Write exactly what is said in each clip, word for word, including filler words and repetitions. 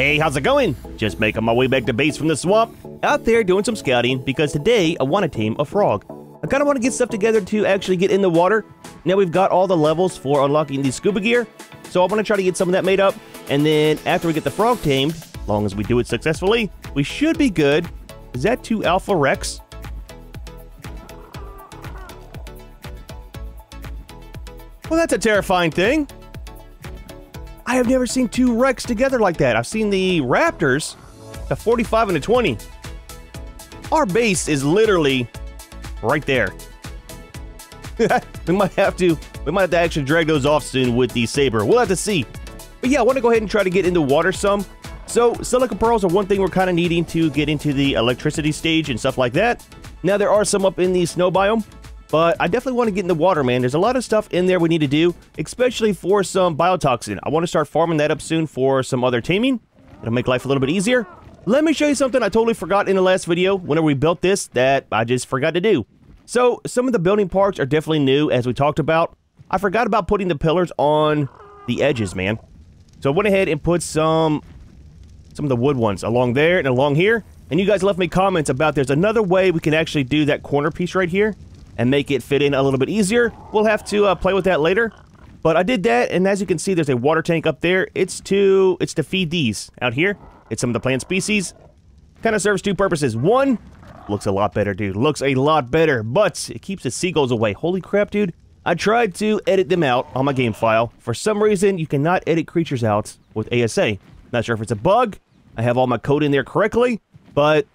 Hey, how's it going? Just making my way back to base from the swamp. Out there doing some scouting, because today I want to tame a frog. I kind of want to get stuff together to actually get in the water. Now we've got all the levels for unlocking the scuba gear, so I want to try to get some of that made up. And then after we get the frog tamed, as long as we do it successfully, we should be good. Is that two Alpha Rex? Well, that's a terrifying thing. I have never seen two Rex together like that. I've seen the Raptors, the forty-five and the twenty. Our base is literally right there. we might have to, we might have to actually drag those off soon with the saber. We'll have to see. But yeah, I want to go ahead and try to get into water some. So silica pearls are one thing we're kind of needing to get into the electricity stage and stuff like that. Now there are some up in the snow biome. But I definitely want to get in the water, man. There's a lot of stuff in there we need to do, especially for some biotoxin. I want to start farming that up soon for some other taming. It'll make life a little bit easier. Let me show you something I totally forgot in the last video, whenever we built this, that I just forgot to do. So, some of the building parts are definitely new, as we talked about. I forgot about putting the pillars on the edges, man. So I went ahead and put some, some of the wood ones along there and along here. And you guys left me comments about there's another way we can actually do that corner piece right here and make it fit in a little bit easier. We'll have to uh, play with that later. But I did that, and as you can see, there's a water tank up there. It's to it's to feed these out here. It's some of the plant species. Kind of serves two purposes. One, looks a lot better, dude. Looks a lot better, but it keeps the seagulls away. Holy crap, dude. I tried to edit them out on my game file. For some reason, you cannot edit creatures out with A S A. Not sure if it's a bug. I have all my code in there correctly, but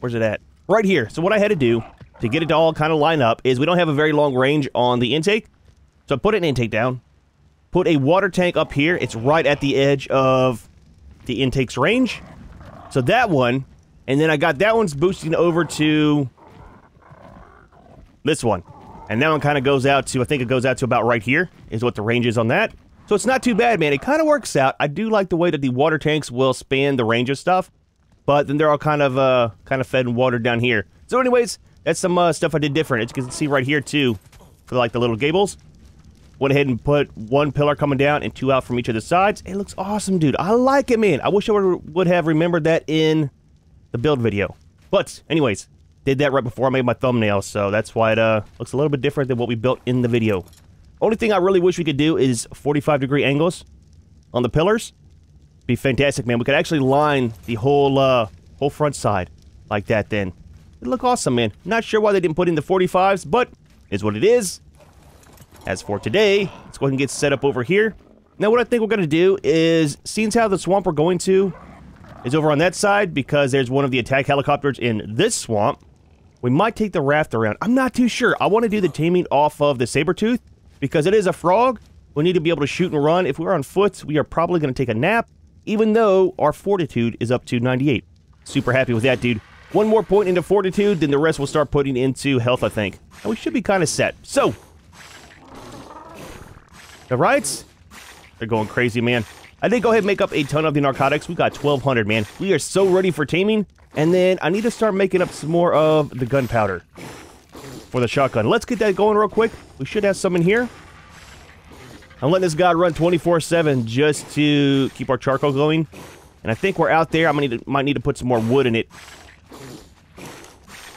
where's it at? Right here. So what I had to do to get it to all kind of line up is we don't have a very long range on the intake. So I put an intake down, put a water tank up here. It's right at the edge of the intake's range. So that one, and then I got that one's boosting over to this one. And that one kind of goes out to, I think it goes out to about right here is what the range is on that. So it's not too bad, man. It kind of works out. I do like the way that the water tanks will span the range of stuff. But then they're all kind of uh, kind of fed and watered down here. So anyways, that's some uh, stuff I did different. As you can see right here too, for like the little gables. Went ahead and put one pillar coming down and two out from each of the sides. It looks awesome, dude. I like it, man. I wish I would, would have remembered that in the build video. But anyways, did that right before I made my thumbnail. So that's why it uh, looks a little bit different than what we built in the video. Only thing I really wish we could do is forty-five degree angles on the pillars. Be fantastic, man. We could actually line the whole uh, whole front side like that then. It'd look awesome, man. Not sure why they didn't put in the forty-fives, but it's what it is. As for today, let's go ahead and get set up over here. Now what I think we're going to do is, since how the swamp we're going to is over on that side, because there's one of the attack helicopters in this swamp, we might take the raft around. I'm not too sure. I want to do the taming off of the saber-tooth, because it is a frog. We need to be able to shoot and run. If we're on foot, we are probably going to take a nap, even though our fortitude is up to ninety-eight. Super happy with that, dude. One more point into fortitude, then the rest we'll start putting into health, I think. And we should be kind of set. So, the rights, they're going crazy, man. I did go ahead and make up a ton of the narcotics. We got twelve hundred, man. We are so ready for taming. And then I need to start making up some more of the gunpowder for the shotgun. Let's get that going real quick. We should have some in here. I'm letting this guy run twenty-four seven just to keep our charcoal going. And I think we're out there. I might need to, might need to put some more wood in it.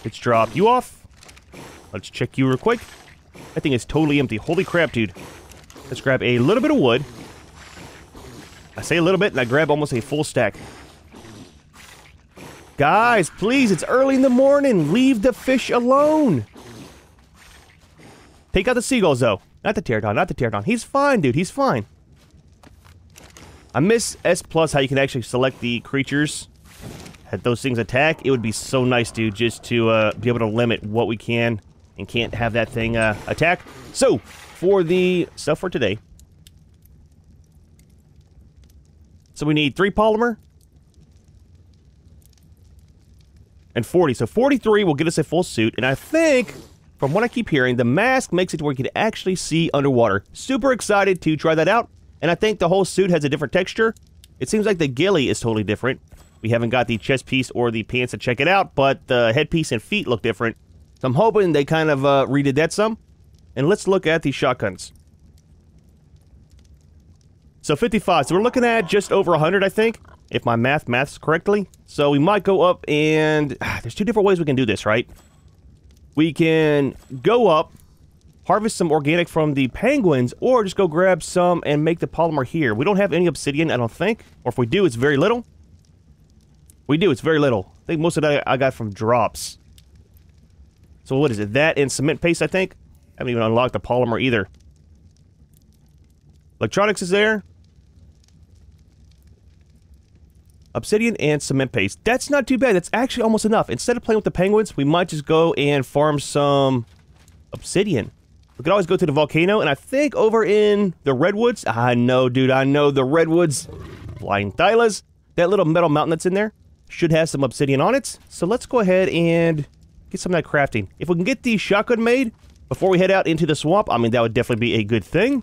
Let's drop you off. Let's check you real quick. That thing is totally empty. Holy crap, dude. Let's grab a little bit of wood. I say a little bit, and I grab almost a full stack. Guys, please, it's early in the morning. Leave the fish alone. Take out the seagulls, though. Not the pterodon, not the pterodon. He's fine, dude. He's fine. I miss S plus, how you can actually select the creatures that those things attack. It would be so nice, dude, just to uh, be able to limit what we can and can't have that thing uh, attack. So, for the stuff for today. So we need three polymer. And forty. So forty-three will get us a full suit. And I think, from what I keep hearing, the mask makes it to where you can actually see underwater. Super excited to try that out. And I think the whole suit has a different texture. It seems like the ghillie is totally different. We haven't got the chest piece or the pants to check it out, but the headpiece and feet look different. So I'm hoping they kind of uh, redid that some. And let's look at the shotguns. So fifty-five. So we're looking at just over one hundred, I think, if my math maths correctly. So we might go up and... Ah, there's two different ways we can do this, right? We can go up, harvest some organic from the penguins, or just go grab some and make the polymer here. We don't have any obsidian, I don't think. Or if we do, it's very little. We do, it's very little. I think most of that I got from drops. So what is it? That and cement paste, I think. I haven't even unlocked the polymer either. Electronics is there. Obsidian and cement paste. That's not too bad. That's actually almost enough. Instead of playing with the penguins, we might just go and farm some obsidian. We could always go to the volcano, and I think over in the redwoods. I know, dude. I know the redwoods. Flying thylas. That little metal mountain that's in there should have some obsidian on it. So let's go ahead and get some of that crafting. If we can get the shotgun made before we head out into the swamp, I mean, that would definitely be a good thing.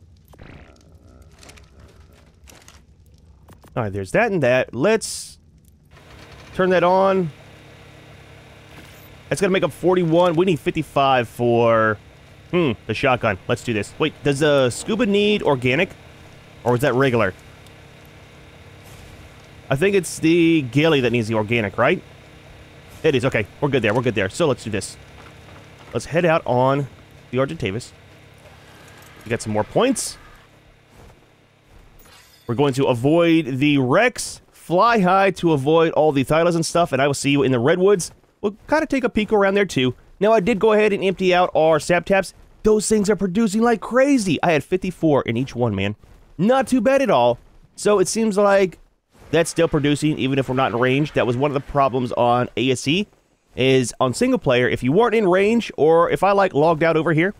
All right, there's that and that. Let's turn that on. That's going to make up forty-one. We need fifty-five for, hmm, the shotgun. Let's do this. Wait, does the scuba need organic? Or is that regular? I think it's the ghillie that needs the organic, right? It is. Okay, we're good there. We're good there. So let's do this. Let's head out on the Argentavis. We got some more points. We're going to avoid the wrecks, fly high to avoid all the thylas and stuff, and I will see you in the redwoods. We'll kind of take a peek around there, too. Now, I did go ahead and empty out our sap taps. Those things are producing like crazy. I had fifty-four in each one, man. Not too bad at all. So it seems like that's still producing, even if we're not in range. That was one of the problems on A S E, is on single player, if you weren't in range, or if I, like, logged out over here,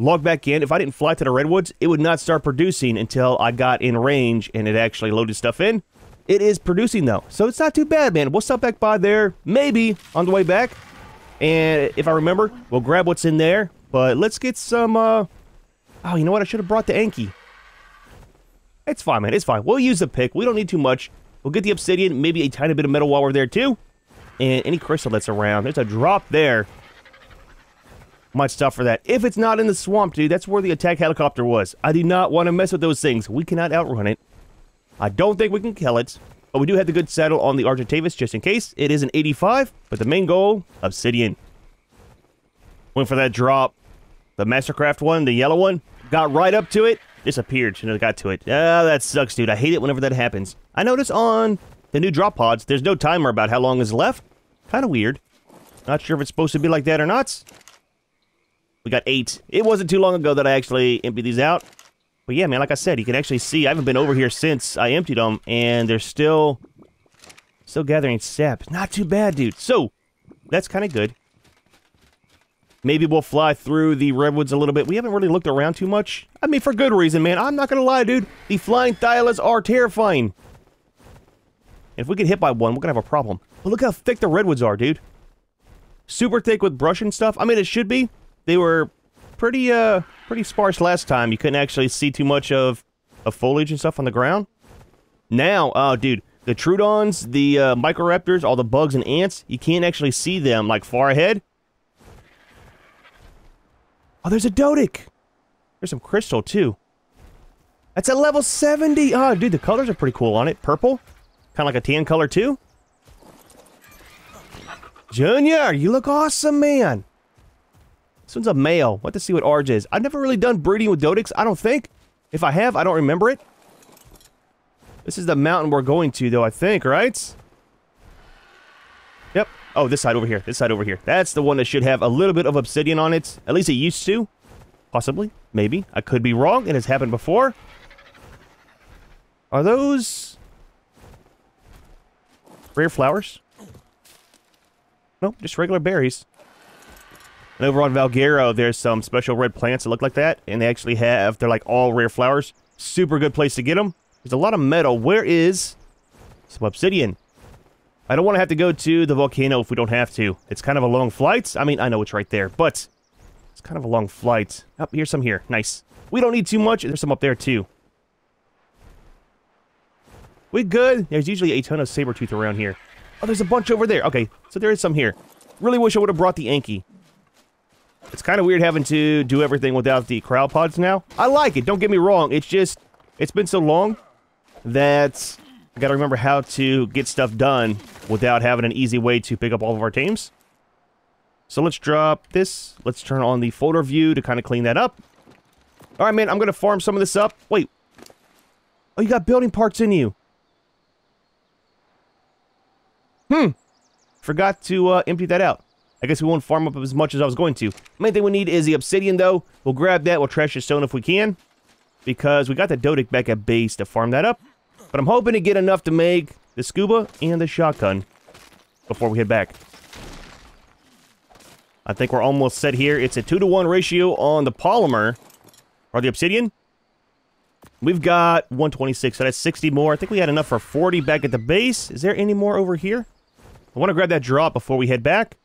log back in. If I didn't fly to the redwoods, it would not start producing until I got in range and it actually loaded stuff in. It is producing, though, so it's not too bad, man. We'll stop back by there, maybe, on the way back. And if I remember, we'll grab what's in there. But let's get some, uh... oh, you know what? I should have brought the Anki. It's fine, man. It's fine. We'll use the pick. We don't need too much. We'll get the obsidian, maybe a tiny bit of metal while we're there, too. And any crystal that's around. There's a drop there. Much stuff for that. If it's not in the swamp, dude, that's where the attack helicopter was. I do not want to mess with those things. We cannot outrun it. I don't think we can kill it, but we do have the good saddle on the Argentavis just in case. It is an eighty-five, but the main goal, obsidian. Went for that drop. The Mastercraft one, the yellow one, got right up to it, disappeared, shouldn't have got to it. Ah, that sucks, dude. I hate it whenever that happens. I noticed on the new drop pods, there's no timer about how long is left. Kind of weird. Not sure if it's supposed to be like that or not. We got eight. It wasn't too long ago that I actually emptied these out. But yeah, man, like I said, you can actually see I haven't been over here since I emptied them, and they're still still gathering sap. Not too bad, dude. So, that's kind of good. Maybe we'll fly through the redwoods a little bit. We haven't really looked around too much. I mean, for good reason, man. I'm not going to lie, dude. The flying thylas are terrifying. And if we get hit by one, we're going to have a problem. But look how thick the redwoods are, dude. Super thick with brush and stuff. I mean, it should be. They were pretty, uh, pretty sparse last time. You couldn't actually see too much of, of foliage and stuff on the ground. Now, oh, dude, the Troodons, the uh, Microraptors, all the bugs and ants, you can't actually see them, like, far ahead. Oh, there's a Dodic! There's some crystal, too. That's at level seventy! Oh, dude, the colors are pretty cool on it. Purple. Kind of like a tan color, too. Junior, you look awesome, man! This one's a male. We'll have to see what Arj is. I've never really done breeding with Dodics, I don't think. If I have, I don't remember it. This is the mountain we're going to, though, I think, right? Yep. Oh, this side over here. This side over here. That's the one that should have a little bit of obsidian on it. At least it used to. Possibly. Maybe. I could be wrong. It has happened before. Are those... rare flowers? Nope, just regular berries. And over on Valguero, there's some special red plants that look like that, and they actually have, they're like all rare flowers. Super good place to get them. There's a lot of metal. Where is some obsidian? I don't want to have to go to the volcano if we don't have to. It's kind of a long flight. I mean, I know it's right there, but it's kind of a long flight. Up here's some here. Nice. We don't need too much. There's some up there, too. We good? There's usually a ton of saber-tooth around here. Oh, there's a bunch over there. Okay, so there is some here. Really wish I would have brought the Anki. It's kind of weird having to do everything without the cryopods now. I like it, don't get me wrong. It's just, it's been so long that I gotta remember how to get stuff done without having an easy way to pick up all of our teams. So let's drop this. Let's turn on the folder view to kind of clean that up. All right, man, I'm gonna farm some of this up. Wait. Oh, you got building parts in you. Hmm. Forgot to uh, empty that out. I guess we won't farm up as much as I was going to. Main thing we need is the obsidian, though. We'll grab that. We'll trash the stone if we can, because we got the Dodic back at base to farm that up. But I'm hoping to get enough to make the scuba and the shotgun before we head back. I think we're almost set here. It's a two to one ratio on the polymer, or the obsidian. We've got one twenty-six, so that's sixty more. I think we had enough for forty back at the base. Is there any more over here? I want to grab that drop before we head back.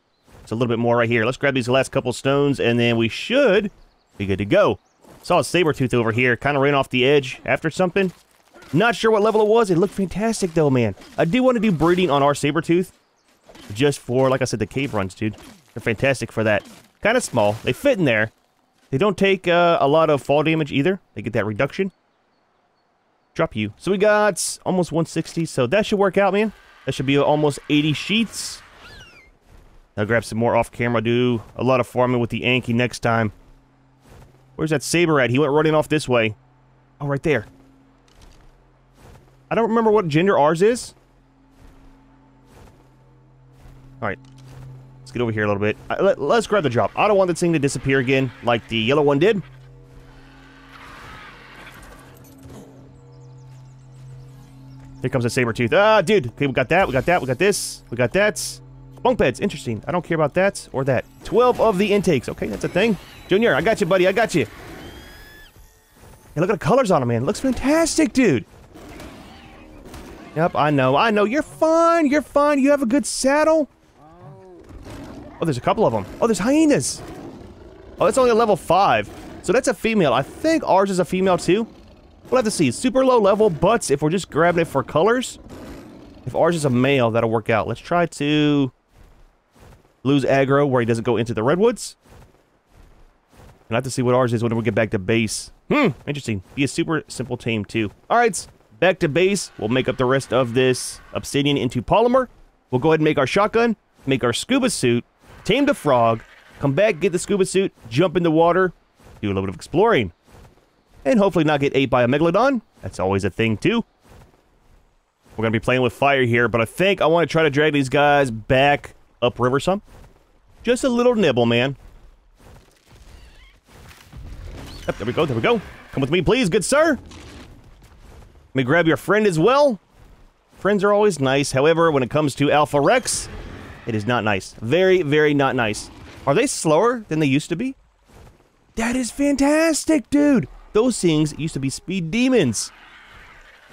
It's a little bit more right here. Let's grab these last couple stones, and then we should be good to go. Saw a Sabertooth over here. Kind of ran off the edge after something. Not sure what level it was. It looked fantastic, though, man. I do want to do breeding on our Sabertooth. Just for, like I said, the cave runs, dude. They're fantastic for that. Kind of small. They fit in there. They don't take uh, a lot of fall damage either. They get that reduction. Drop you. So we got almost one sixty, so that should work out, man. That should be almost eighty sheets. I'll grab some more off camera. Do a lot of farming with the Anki next time. Where's that saber at? He went running off this way. Oh, right there. I don't remember what gender ours is. Alright. Let's get over here a little bit. I, let, let's grab the drop. I don't want this thing to disappear again like the yellow one did. Here comes a Sabertooth. Ah, dude. Okay, we got that. We got that. We got this. We got that. Bunk beds. Interesting. I don't care about that or that. twelve of the intakes. Okay, that's a thing. Junior, I got you, buddy. I got you. Hey, look at the colors on him, man. Looks fantastic, dude. Yep, I know. I know. You're fine. You're fine. You have a good saddle. Oh, there's a couple of them. Oh, there's hyenas. Oh, that's only a level five. So that's a female. I think ours is a female, too. We'll have to see. Super low level, but if we're just grabbing it for colors, if ours is a male, that'll work out. Let's try to lose aggro where he doesn't go into the redwoods. And I have to see what ours is when we get back to base. Hmm, interesting. Be a super simple team, too. All right, back to base. We'll make up the rest of this obsidian into polymer. We'll go ahead and make our shotgun, make our scuba suit, tame the frog, come back, get the scuba suit, jump in the water, do a little bit of exploring. And hopefully not get ate by a Megalodon. That's always a thing, too. We're going to be playing with fire here, but I think I want to try to drag these guys back upriver some. Just a little nibble, man. Yep, there we go, there we go. Come with me, please, good sir. Let me grab your friend as well. Friends are always nice. However, when it comes to Alpha Rex, it is not nice. Very, very not nice. Are they slower than they used to be? That is fantastic, dude. Those things used to be speed demons.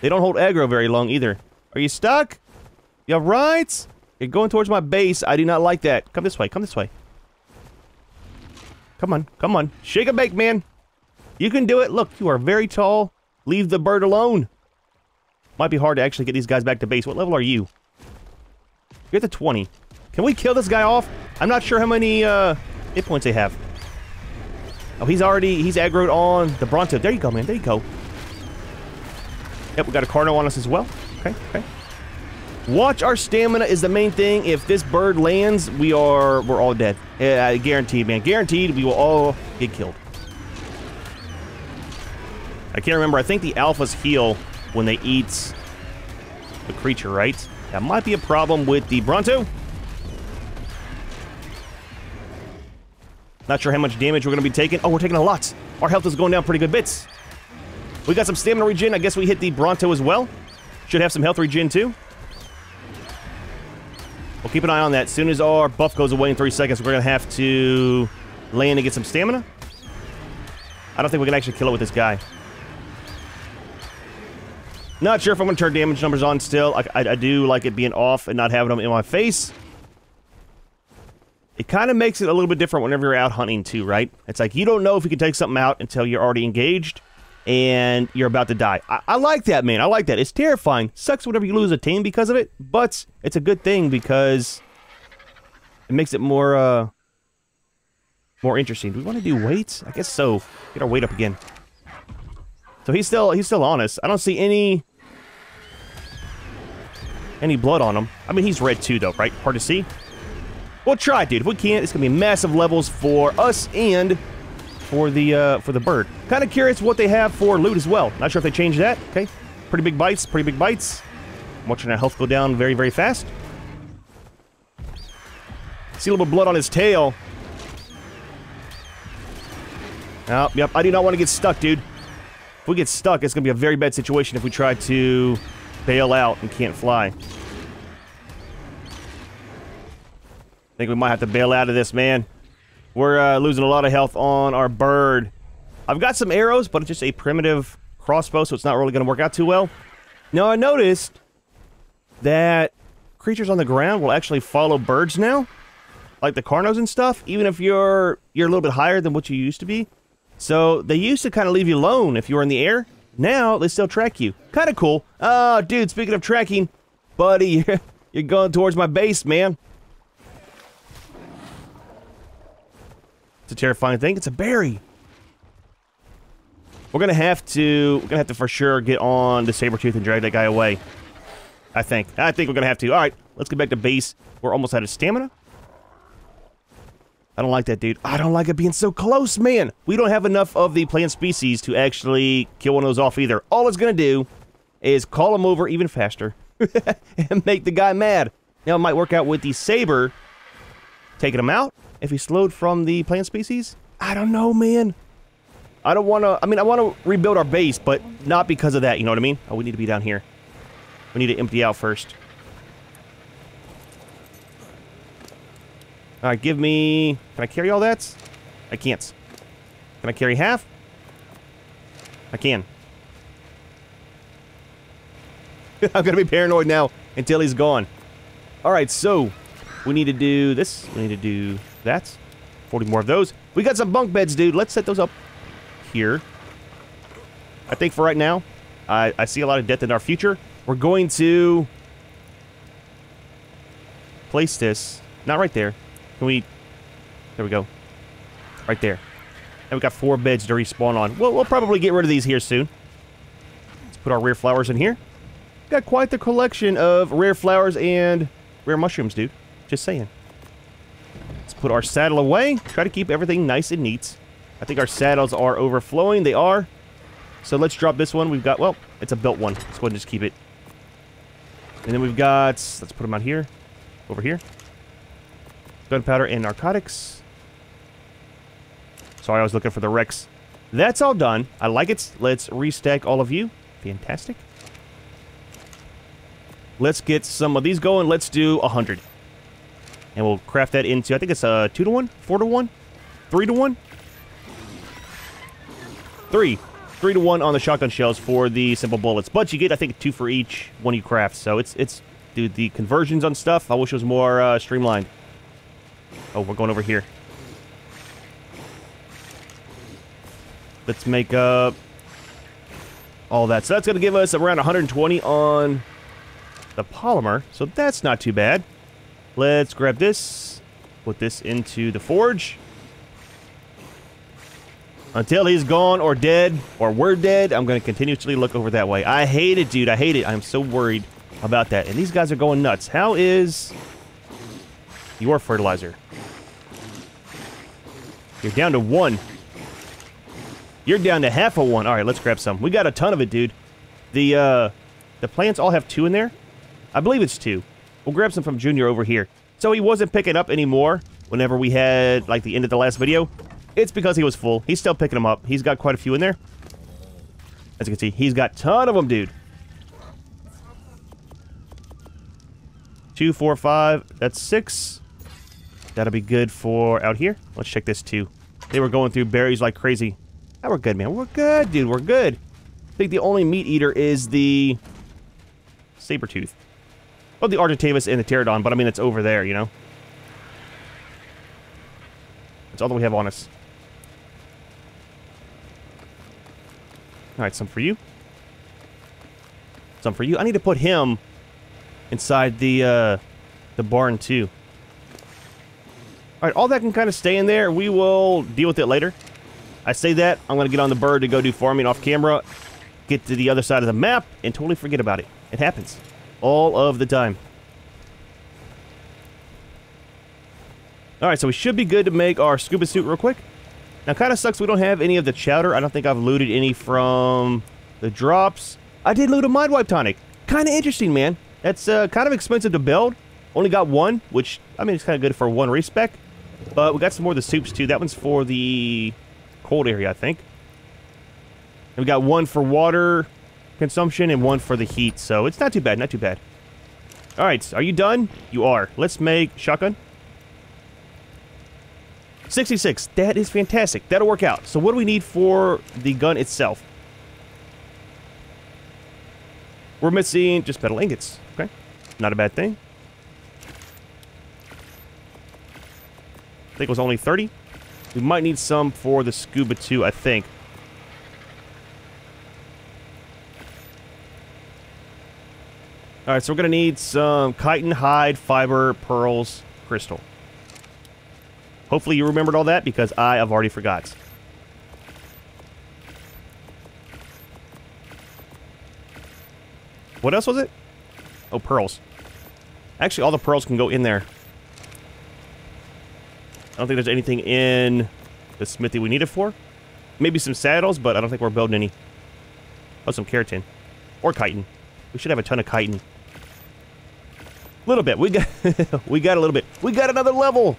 They don't hold aggro very long either. Are you stuck? You alright? You're going towards my base. I do not like that. Come this way. Come this way. Come on. Come on. Shake a bake, man. You can do it. Look, you are very tall. Leave the bird alone. Might be hard to actually get these guys back to base. What level are you? You're at the twenty. Can we kill this guy off? I'm not sure how many uh, hit points they have. Oh, he's already, he's aggroed on the Bronto. There you go, man. There you go. Yep, we got a Carno on us as well. Okay, okay. Watch our stamina is the main thing. If this bird lands, we are, we're all dead. Uh, guaranteed, man. Guaranteed we will all get killed. I can't remember. I think the alphas heal when they eat the creature, right? That might be a problem with the Bronto. Not sure how much damage we're going to be taking. Oh, we're taking a lot. Our health is going down pretty good bits. We got some stamina regen. I guess we hit the Bronto as well. Should have some health regen too. We'll keep an eye on that. As soon as our buff goes away in three seconds, we're going to have to land and get some stamina. I don't think we can actually kill it with this guy. Not sure if I'm going to turn damage numbers on still. I, I, I do like it being off and not having them in my face. It kind of makes it a little bit different whenever you're out hunting too, right? It's like you don't know if you can take something out until you're already engaged and you're about to die. I, I like that, man. I like that. It's terrifying. Sucks whenever you lose a team because of it, but it's a good thing because it makes it more uh, more interesting. Do we want to do weights? I guess so. Get our weight up again. So he's still he's still on us. I don't see any any blood on him. I mean, he's red too, though, right? Hard to see. We'll try, dude. If we can't, it's gonna be massive levels for us and for the uh, for the bird. Kind of curious what they have for loot as well. Not sure if they changed that. Okay, pretty big bites. Pretty big bites. I'm watching our health go down very, very fast. See a little bit of blood on his tail. Oh, yep. I do not want to get stuck, dude. If we get stuck, it's gonna be a very bad situation if we try to bail out and can't fly. I think we might have to bail out of this, man. We're uh, losing a lot of health on our bird. I've got some arrows, but it's just a primitive crossbow, so it's not really going to work out too well. Now, I noticed that creatures on the ground will actually follow birds now, like the carnos and stuff, even if you're you're a little bit higher than what you used to be. So they used to kind of leave you alone if you were in the air. Now, they still track you. Kind of cool. Oh, dude, speaking of tracking, buddy, you're, you're going towards my base, man. It's a terrifying thing. It's a berry. We're gonna have to we're gonna have to for sure get on the Sabertooth and drag that guy away. I think. I think we're gonna have to. Alright, let's get back to base. We're almost out of stamina. I don't like that, dude. I don't like it being so close, man. We don't have enough of the plant species to actually kill one of those off either. All it's gonna do is call him over even faster and make the guy mad. Now it might work out with the saber taking him out. If he slowed from the plant species? I don't know, man. I don't want to... I mean, I want to rebuild our base, but not because of that, you know what I mean? Oh, we need to be down here. We need to empty out first. Alright, give me... Can I carry all that? I can't. Can I carry half? I can. I'm going to be paranoid now until he's gone. Alright, so... We need to do this. We need to do... That's forty more of those. We got some bunk beds, dude. Let's set those up here. I think for right now, I, I see a lot of death in our future. We're going to place this. Not right there. Can we... There we go. Right there. And we got four beds to respawn on. We'll, we'll probably get rid of these here soon. Let's put our rare flowers in here. Got quite the collection of rare flowers and rare mushrooms, dude. Just saying. Put our saddle away. Try to keep everything nice and neat. I think our saddles are overflowing. They are. So let's drop this one. We've got, well, it's a built one. Let's go ahead and just keep it. And then we've got, let's put them out here. Over here. Gunpowder and narcotics. Sorry, I was looking for the wrecks. That's all done. I like it. Let's restack all of you. Fantastic. Let's get some of these going. Let's do one hundred. And we'll craft that into, I think it's a two to one, four to one, three to one. three. three to one on the shotgun shells for the simple bullets. But you get, I think, two for each one you craft. So it's, it's dude, the conversions on stuff, I wish it was more uh, streamlined. Oh, we're going over here. Let's make up all that. So that's going to give us around one hundred twenty on the polymer. So that's not too bad. Let's grab this, put this into the forge. Until he's gone or dead, or we're dead, I'm going to continuously look over that way. I hate it, dude. I hate it. I'm so worried about that. And these guys are going nuts. How is your fertilizer? You're down to one. You're down to half of one. All right, let's grab some. We got a ton of it, dude. The, uh, the plants all have two in there. I believe it's two. We'll grab some from Junior over here. So he wasn't picking up anymore whenever we had, like, the end of the last video. It's because he was full. He's still picking them up. He's got quite a few in there. As you can see, he's got a ton of them, dude. Two, four, five. That's six. That'll be good for out here. Let's check this, too. They were going through berries like crazy. Oh, we're good, man. We're good, dude. We're good. I think the only meat eater is the Sabertooth. Well, the Argentavis and the Pterodon, but I mean, it's over there, you know? That's all that we have on us. Alright, some for you. Some for you. I need to put him inside the, uh, the barn, too. Alright, all that can kind of stay in there. We will deal with it later. I say that, I'm going to get on the bird to go do farming off camera, get to the other side of the map, and totally forget about it. It happens. all of the time. Alright, so we should be good to make our scuba suit real quick. Now, kind of sucks we don't have any of the chowder. I don't think I've looted any from the drops. I did loot a mind wipe tonic. Kind of interesting, man. That's uh, kind of expensive to build. Only got one, which, I mean, it's kind of good for one respec. But we got some more of the soups, too. That one's for the cold area, I think. And we got one for water consumption and one for the heat. So, it's not too bad, not too bad. Alright, so are you done? You are. Let's make shotgun. sixty-six, that is fantastic. That'll work out. So what do we need for the gun itself? We're missing just metal ingots. Okay, not a bad thing. I think it was only thirty. We might need some for the scuba too, I think. Alright, so we're gonna need some chitin, hide, fiber, pearls, crystal. Hopefully you remembered all that, because I have already forgot. What else was it? Oh, pearls. Actually, all the pearls can go in there. I don't think there's anything in the smithy we need it for. Maybe some saddles, but I don't think we're building any. Oh, some keratin. Or chitin. We should have a ton of chitin. Little bit. We got, we got a little bit. We got another level!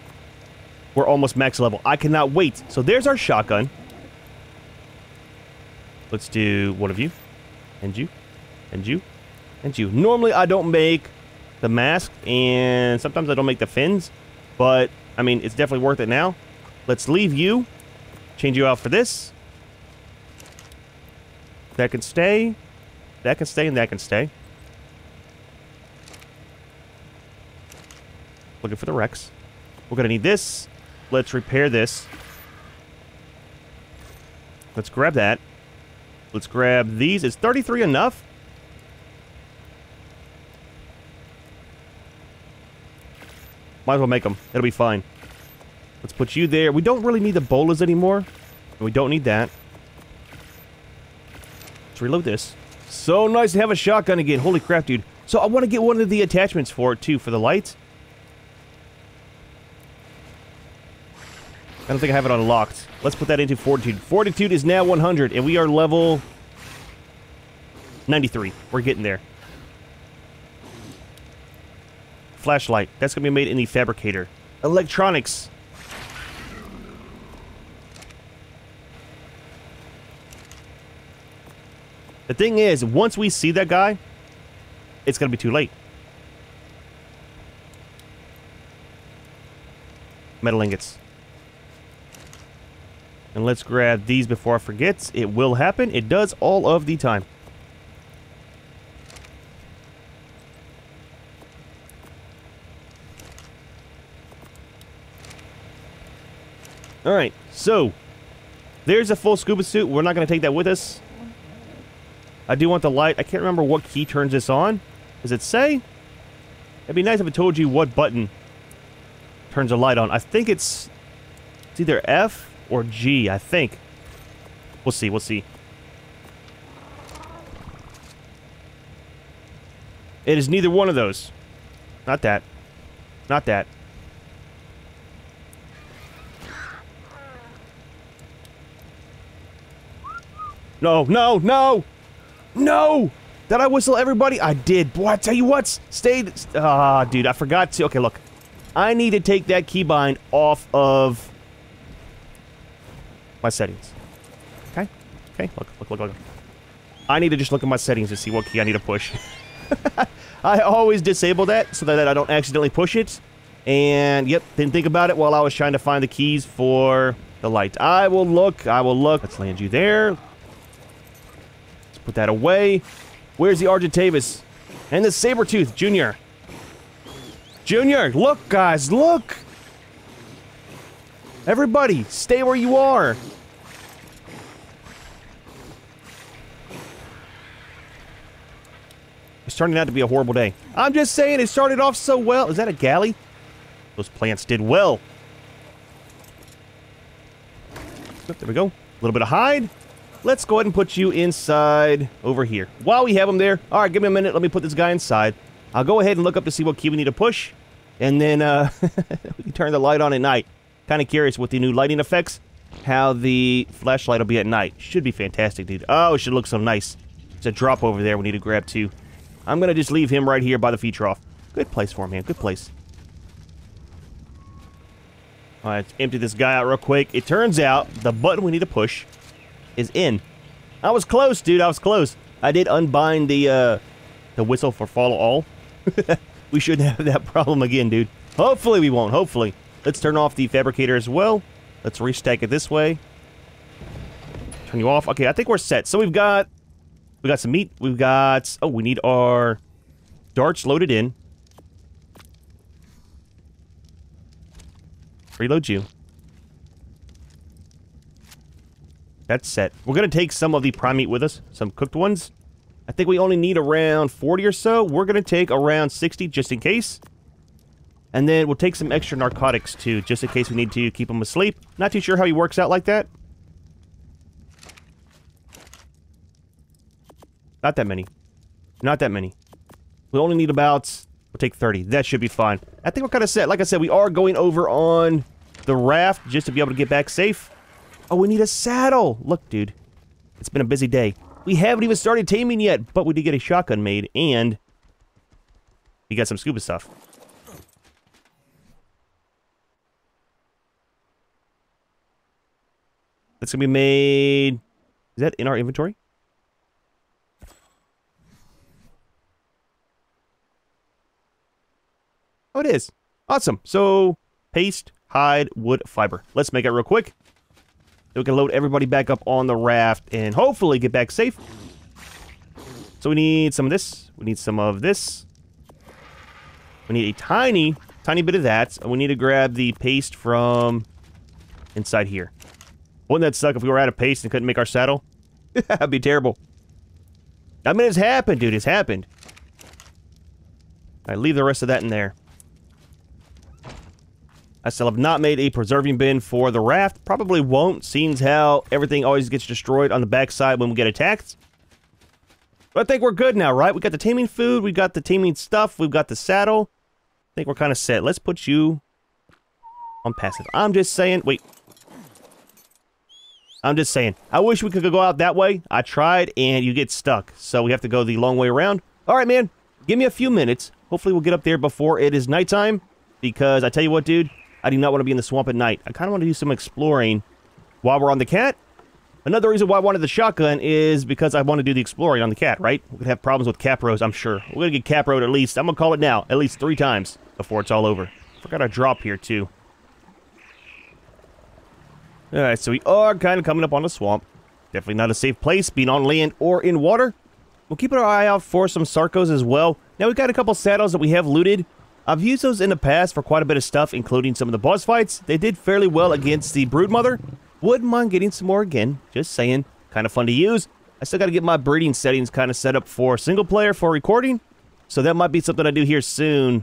We're almost max level. I cannot wait. So there's our shotgun. Let's do one of you. And you. And you. And you. Normally I don't make the mask, and sometimes I don't make the fins. But, I mean, it's definitely worth it now. Let's leave you. Change you out for this. That can stay. That can stay, and that can stay. Looking for the Rex. We're going to need this. Let's repair this. Let's grab that. Let's grab these. Is thirty-three enough? Might as well make them. It'll be fine. Let's put you there. We don't really need the bolas anymore. And we don't need that. Let's reload this. So nice to have a shotgun again. Holy crap, dude. So I want to get one of the attachments for it, too, for the lights. I don't think I have it unlocked. Let's put that into Fortitude. Fortitude is now one hundred, and we are level ninety-three. We're getting there. Flashlight. That's going to be made in the Fabricator. Electronics. The thing is, once we see that guy, it's going to be too late. Metal ingots. And let's grab these before I forget. It will happen. It does all of the time. Alright, so there's a full scuba suit. We're not going to take that with us. I do want the light. I can't remember what key turns this on. Does it say? It'd be nice if it told you what button turns the light on. I think it's, it's either F or G, I think. We'll see, we'll see. It is neither one of those. Not that. Not that. No, no, no! No! Did I whistle everybody? I did. Boy, I tell you what, stayed... Ah, dude, I forgot to... Okay, look. I need to take that keybind off of... my settings. Okay? Okay, look, look, look, look. I need to just look at my settings to see what key I need to push. I always disable that so that I don't accidentally push it. And, yep, didn't think about it while I was trying to find the keys for the light. I will look, I will look. Let's land you there. Let's put that away. Where's the Argentavis? And the Sabertooth, Junior. Junior, look, guys, look! Everybody, stay where you are! It's turning out to be a horrible day. I'm just saying, it started off so well. Is that a galley? Those plants did well. Oh, there we go. A little bit of hide. Let's go ahead and put you inside over here. While we have them there. Alright, give me a minute. Let me put this guy inside. I'll go ahead and look up to see what key we need to push, and then uh, we can turn the light on at night. Kind of curious with the new lighting effects, how the flashlight will be at night. Should be fantastic, dude. Oh, it should look so nice. There's a drop over there we need to grab, too. I'm going to just leave him right here by the feed trough. Good place for him, man. Good place. All right, let's empty this guy out real quick. It turns out the button we need to push is in. I was close, dude. I was close. I did unbind the, uh, the whistle for follow all. We shouldn't have that problem again, dude. Hopefully we won't. Hopefully. Let's turn off the fabricator as well. Let's restack it this way. Turn you off. Okay, I think we're set. So we've got... We got some meat. We've got... Oh, we need our darts loaded in. Reload you. That's set. We're going to take some of the prime meat with us. Some cooked ones. I think we only need around forty or so. We're going to take around sixty just in case. And then we'll take some extra narcotics too, just in case we need to keep him asleep. Not too sure how he works out like that. Not that many. Not that many. We only need about... We'll take thirty. That should be fine. I think we're kind of set. Like I said, we are going over on the raft just to be able to get back safe. Oh, we need a saddle. Look, dude. It's been a busy day. We haven't even started taming yet, but we did get a shotgun made, and... We got some scuba stuff. That's going to be made... Is that in our inventory? Oh, it is. Awesome. So, paste, hide, wood, fiber. Let's make it real quick. We can load everybody back up on the raft and hopefully get back safe. So we need some of this. We need some of this. We need a tiny, tiny bit of that. And we need to grab the paste from inside here. Wouldn't that suck if we were out of paste and couldn't make our saddle? That'd be terrible. I mean, it's happened, dude. It's happened. All right, leave the rest of that in there. I still have not made a preserving bin for the raft. Probably won't. Seems how everything always gets destroyed on the backside when we get attacked. But I think we're good now, right? We got the taming food. We got the taming stuff. We've got the saddle. I think we're kind of set. Let's put you on passive. I'm just saying. Wait. I'm just saying. I wish we could go out that way. I tried, and you get stuck. So we have to go the long way around. All right, man. Give me a few minutes. Hopefully we'll get up there before it is nighttime. Because I tell you what, dude, I do not want to be in the swamp at night. I kind of want to do some exploring while we're on the cat. Another reason why I wanted the shotgun is because I want to do the exploring on the cat, right? We're going to have problems with capros, I'm sure. We're going to get caproed at least. I'm going to call it now. At least three times before it's all over. Forgot our drop here, too. Alright, so we are kind of coming up on the swamp. Definitely not a safe place, being on land or in water. We'll keep our eye out for some Sarcos as well. Now we've got a couple saddles that we have looted. I've used those in the past for quite a bit of stuff, including some of the boss fights. They did fairly well against the Broodmother. Wouldn't mind getting some more again. Just saying. Kind of fun to use. I still got to get my breeding settings kind of set up for single player for recording. So that might be something I do here soon.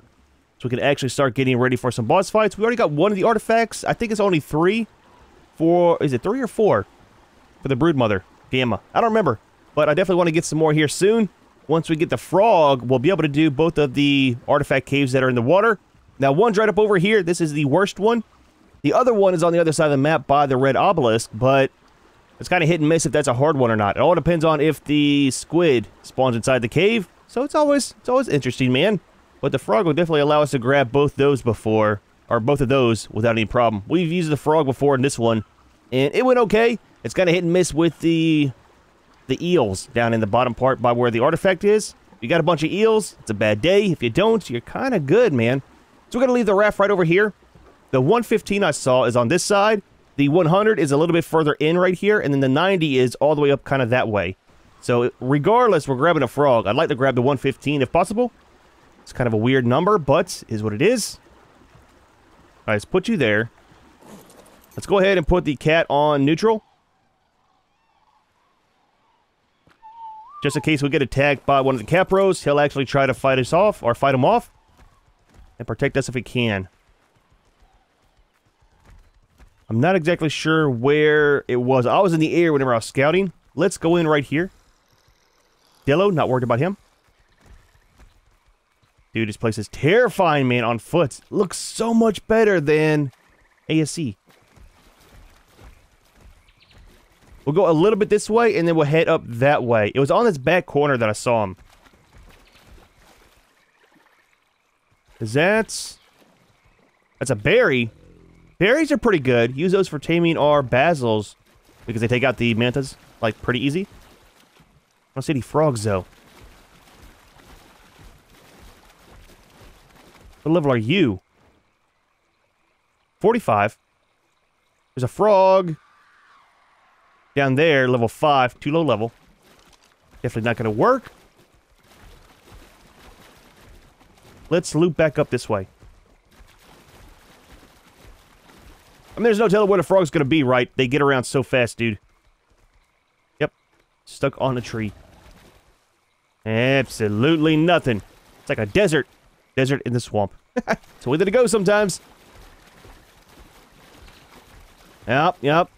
So we can actually start getting ready for some boss fights. We already got one of the artifacts. I think it's only three. Four. Is it three or four? For the Broodmother. Gamma. I don't remember. But I definitely want to get some more here soon. Once we get the frog, we'll be able to do both of the artifact caves that are in the water. Now, one's right up over here. This is the worst one. The other one is on the other side of the map by the red obelisk, but it's kind of hit and miss if that's a hard one or not. It all depends on if the squid spawns inside the cave. So it's always it's always interesting, man. But the frog will definitely allow us to grab both those before, or both of those without any problem. We've used the frog before in this one, and it went okay. It's kind of hit and miss with the... the eels down in the bottom part by where the artifact is. If you got a bunch of eels, it's a bad day. If you don't, you're kind of good, man. So we're going to leave the raft right over here. The one fifteen I saw is on this side. The one hundred is a little bit further in right here. And then the ninety is all the way up kind of that way. So regardless, we're grabbing a frog. I'd like to grab the one fifteen if possible. It's kind of a weird number, but is what it is. All right, let's put you there. Let's go ahead and put the cat on neutral. Just in case we get attacked by one of the capros, he'll actually try to fight us off, or fight him off, and protect us if he can. I'm not exactly sure where it was. I was in the air whenever I was scouting. Let's go in right here. Dello, not worried about him. Dude, this place is terrifying, man, on foot. Looks so much better than A S E. We'll go a little bit this way, and then we'll head up that way. It was on this back corner that I saw him. Is that... That's a berry. Berries are pretty good. Use those for taming our basils, because they take out the mantas, like, pretty easy. I don't see any frogs, though. What level are you? forty-five. There's a frog. Down there, level five. Too low level. Definitely not going to work. Let's loop back up this way. I mean, there's no telling where the frog's going to be, right? They get around so fast, dude. Yep. Stuck on a tree. Absolutely nothing. It's like a desert. Desert in the swamp. It's a way to go sometimes. Yep, yep.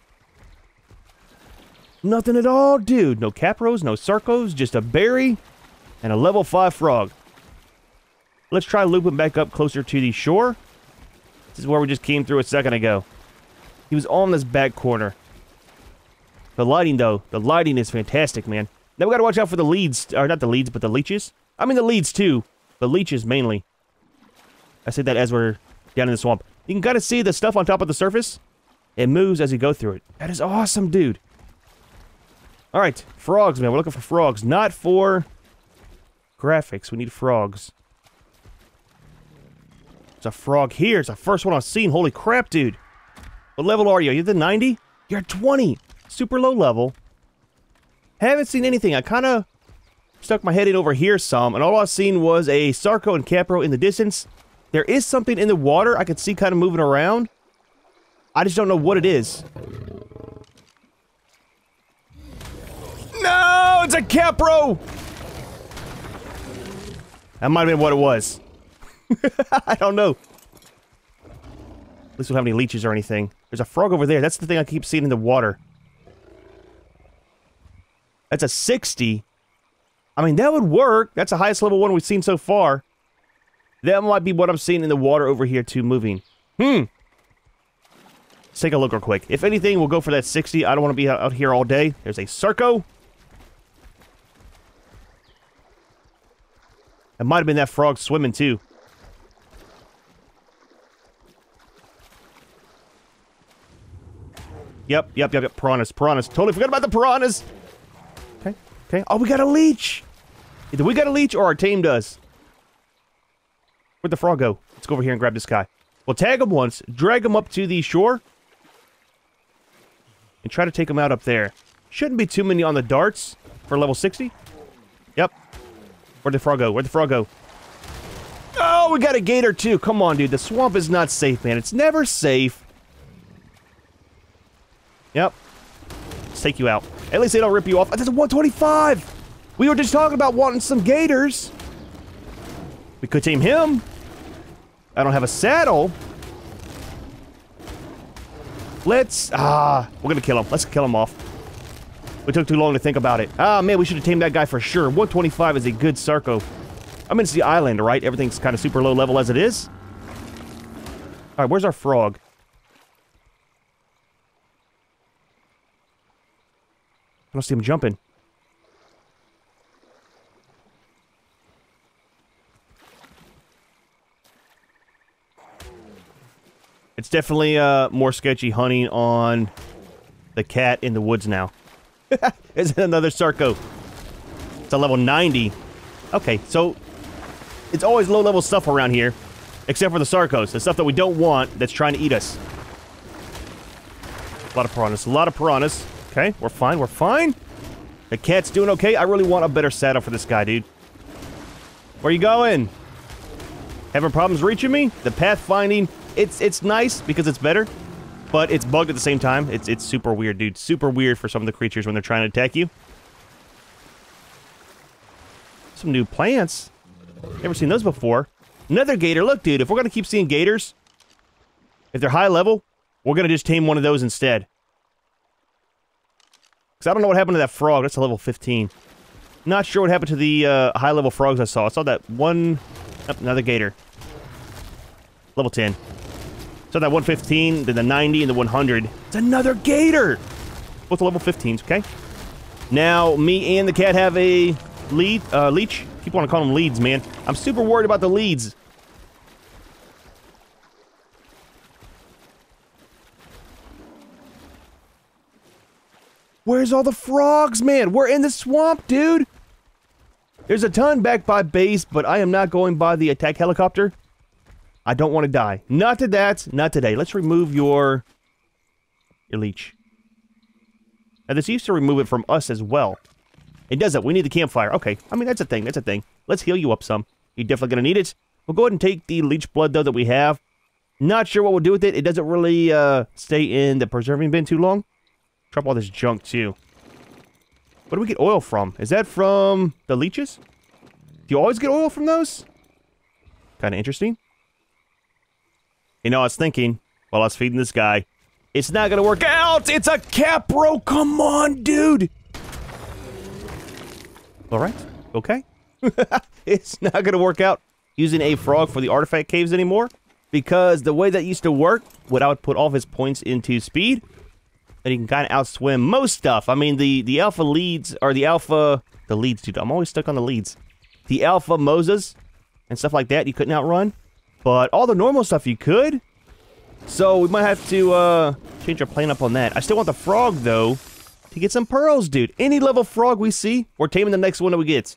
Nothing at all, dude. No capros, no sarcos, just a berry and a level five frog. Let's try looping back up closer to the shore. This is where we just came through a second ago. He was on this back corner. The lighting, though, the lighting is fantastic, man. Now we gotta watch out for the leads, or not the leads, but the leeches. I mean the leads too, the leeches mainly. I said that as we're down in the swamp. You can kind of see the stuff on top of the surface. It moves as you go through it. That is awesome, dude. All right, frogs, man. We're looking for frogs, not for graphics. We need frogs. It's a frog here. It's the first one I've seen. Holy crap, dude. What level are you? You're the ninety? You're twenty. Super low level. Haven't seen anything. I kind of stuck my head in over here some, and all I've seen was a Sarco and Capro in the distance. There is something in the water I can see kind of moving around. I just don't know what it is. No! It's a Capro! That might have been what it was. I don't know. At least we don't have any leeches or anything. There's a frog over there. That's the thing I keep seeing in the water. That's a sixty. I mean, that would work. That's the highest level one we've seen so far. That might be what I'm seeing in the water over here too, moving. Hmm. Let's take a look real quick. If anything, we'll go for that sixty. I don't want to be out here all day. There's a Sarco. It might have been that frog swimming too. Yep, yep, yep, yep. Piranhas, piranhas. Totally forgot about the piranhas. Okay, okay. Oh, we got a leech. Either we got a leech or our team does. Where'd the frog go? Let's go over here and grab this guy. We'll tag him once, drag him up to the shore, and try to take him out up there. Shouldn't be too many on the darts for level sixty. Yep. Where'd the frog go? Where'd the frog go? Oh, we got a gator too. Come on, dude. The swamp is not safe, man. It's never safe. Yep. Let's take you out. At least they don't rip you off. That's a one twenty-five! We were just talking about wanting some gators. We could tame him. I don't have a saddle. Let's... Ah, we're going to kill him. Let's kill him off. We took too long to think about it. Ah, man, we should have tamed that guy for sure. one twenty-five is a good Sarco. I mean, it's the island, right? Everything's kind of super low level as it is. All right, where's our frog? I don't see him jumping. It's definitely uh, more sketchy hunting on the cat in the woods now. It's another Sarco. It's a level ninety. Okay, so it's always low-level stuff around here, except for the Sarcos, the stuff that we don't want that's trying to eat us. A lot of piranhas, a lot of piranhas. Okay, we're fine, we're fine. The cat's doing okay. I really want a better saddle for this guy, dude. Where you going? Having problems reaching me? The pathfinding, it's it's nice because it's better, but it's bugged at the same time. It's, it's super weird, dude. Super weird for some of the creatures when they're trying to attack you. Some new plants. Never seen those before. Another gator. Look, dude, if we're going to keep seeing gators, if they're high level, we're going to just tame one of those instead. Because I don't know what happened to that frog. That's a level fifteen. Not sure what happened to the uh, high-level frogs I saw. I saw that one... Oh, another gator. Level ten. So that one fifteen, then the ninety, and the one hundred. It's another gator! Both level fifteens, okay? Now, me and the cat have a lead, uh, leech. People want to call them leads, man. I'm super worried about the leads. Where's all the frogs, man? We're in the swamp, dude! There's a ton back by base, but I am not going by the attack helicopter. I don't want to die. Not to that, not today. Let's remove your... your leech. Now, this used to remove it from us as well. It doesn't. We need the campfire. Okay. I mean, that's a thing. That's a thing. Let's heal you up some. You're definitely going to need it. We'll go ahead and take the leech blood, though, that we have. Not sure what we'll do with it. It doesn't really uh, stay in the preserving bin too long. Drop all this junk, too. Where do we get oil from? Is that from the leeches? Do you always get oil from those? Kind of interesting. You know, I was thinking, while I was feeding this guy, it's not gonna work out! It's a capro! Come on, dude! Alright, okay. It's not gonna work out using a frog for the artifact caves anymore, because the way that used to work, when I would put all of his points into speed, and he can kind of outswim most stuff. I mean, the, the alpha leads, or the alpha... The leads, dude, I'm always stuck on the leads. The alpha Moses, and stuff like that, you couldn't outrun. But all the normal stuff you could. So we might have to uh, change our plan up on that. I still want the frog, though, to get some pearls, dude. Any level frog we see, we're taming the next one that we get.